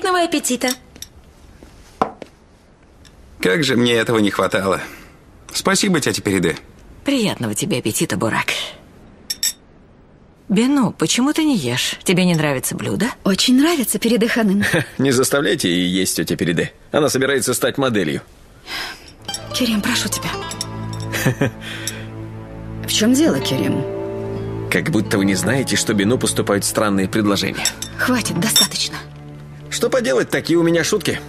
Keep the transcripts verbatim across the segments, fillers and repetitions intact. Приятного аппетита. Как же мне этого не хватало. Спасибо, тетя Переды. Приятного тебе аппетита, Бурак. Бину, почему ты не ешь? Тебе не нравится блюдо? Очень нравится, Переды ханым. Не заставляйте ее есть, тетя Переды. Она собирается стать моделью. Керем, прошу тебя. В чем дело, Керем? Как будто вы не знаете, что Бину поступают странные предложения. Хватит, достаточно. Что поделать, такие у меня шутки.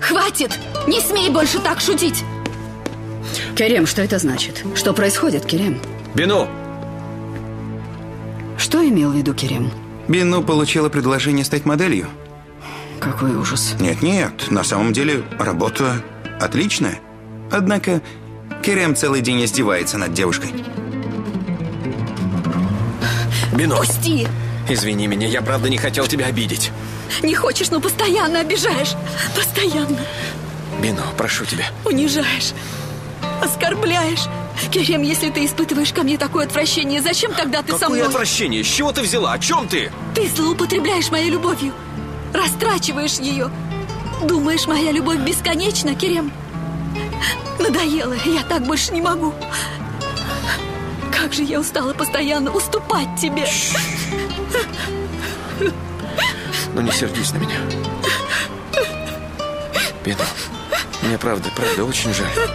Хватит! Не смей больше так шутить! Керем, что это значит? Что происходит, Керем? Бину! Что имел в виду Керем? Бину получила предложение стать моделью. Какой ужас. Нет, нет, на самом деле работа отличная. Однако Керем целый день издевается над девушкой. Бину! Пусти! Извини меня, я правда не хотел тебя обидеть. Не хочешь, но постоянно обижаешь. Постоянно. Бину, прошу тебя. Унижаешь. Оскорбляешь. Керем, если ты испытываешь ко мне такое отвращение, зачем тогда ты со мной? Какое отвращение? С чего ты взяла? О чем ты? Ты злоупотребляешь моей любовью. Растрачиваешь ее. Думаешь, моя любовь бесконечна, Керем? Надоело. Я так больше не могу. Как же я устала постоянно уступать тебе. Ну не сердись на меня. Бину, мне правда, правда очень жаль.